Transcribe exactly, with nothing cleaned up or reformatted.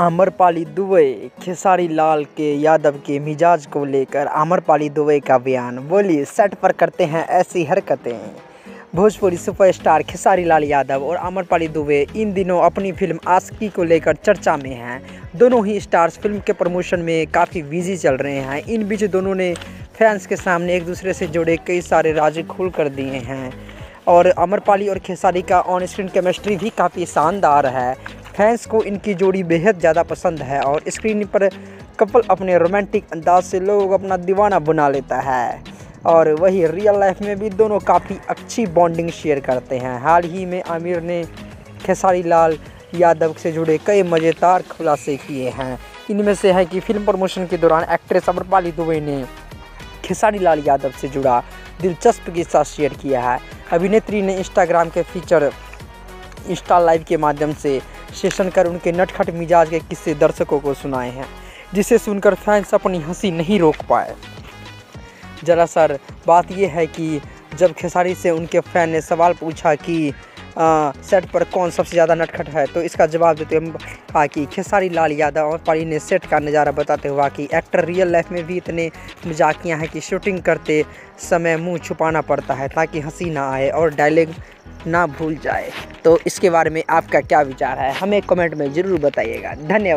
आम्रपाली दुबे खेसारी लाल के यादव के मिजाज को लेकर आम्रपाली दुबे का बयान। बोलिए, सेट पर करते हैं ऐसी हरकतें। भोजपुरी सुपरस्टार खेसारी लाल यादव और आम्रपाली दुबे इन दिनों अपनी फिल्म आशिकी को लेकर चर्चा में हैं। दोनों ही स्टार्स फिल्म के प्रमोशन में काफ़ी बिजी चल रहे हैं। इन बीच दोनों ने फैंस के सामने एक दूसरे से जुड़े कई सारे राज खुल कर दिए हैं और आम्रपाली और खेसारी का ऑन स्क्रीन केमिस्ट्री भी काफ़ी शानदार है। फैंस को इनकी जोड़ी बेहद ज़्यादा पसंद है और स्क्रीन पर कपल अपने रोमांटिक अंदाज से लोग अपना दीवाना बना लेता है और वही रियल लाइफ में भी दोनों काफ़ी अच्छी बॉन्डिंग शेयर करते हैं। हाल ही में आमिर ने खेसारी लाल यादव से जुड़े कई मज़ेदार खुलासे किए हैं। इनमें से है कि फिल्म प्रमोशन के दौरान एक्ट्रेस आम्रपाली दुबे ने खेसारी लाल यादव से जुड़ा दिलचस्प किस्सा शेयर किया है। अभिनेत्री ने इंस्टाग्राम के फीचर इंस्टा लाइव के माध्यम से सेशन कर उनके नटखट मिजाज के किस्से दर्शकों को सुनाए हैं, जिसे सुनकर फैंस अपनी हंसी नहीं रोक पाए। दरअसल बात यह है कि जब खेसारी से उनके फैन ने सवाल पूछा कि आ, सेट पर कौन सबसे ज़्यादा नटखट है, तो इसका जवाब देते हुए कहा कि खेसारी लाल यादव और पाली ने सेट का नज़ारा बताते हुए कि एक्टर रियल लाइफ में भी इतने मजाकिया हैं कि शूटिंग करते समय मुंह छुपाना पड़ता है ताकि हंसी ना आए और डायलॉग ना भूल जाए। तो इसके बारे में आपका क्या विचार है, हमें कमेंट में ज़रूर बताइएगा। धन्यवाद।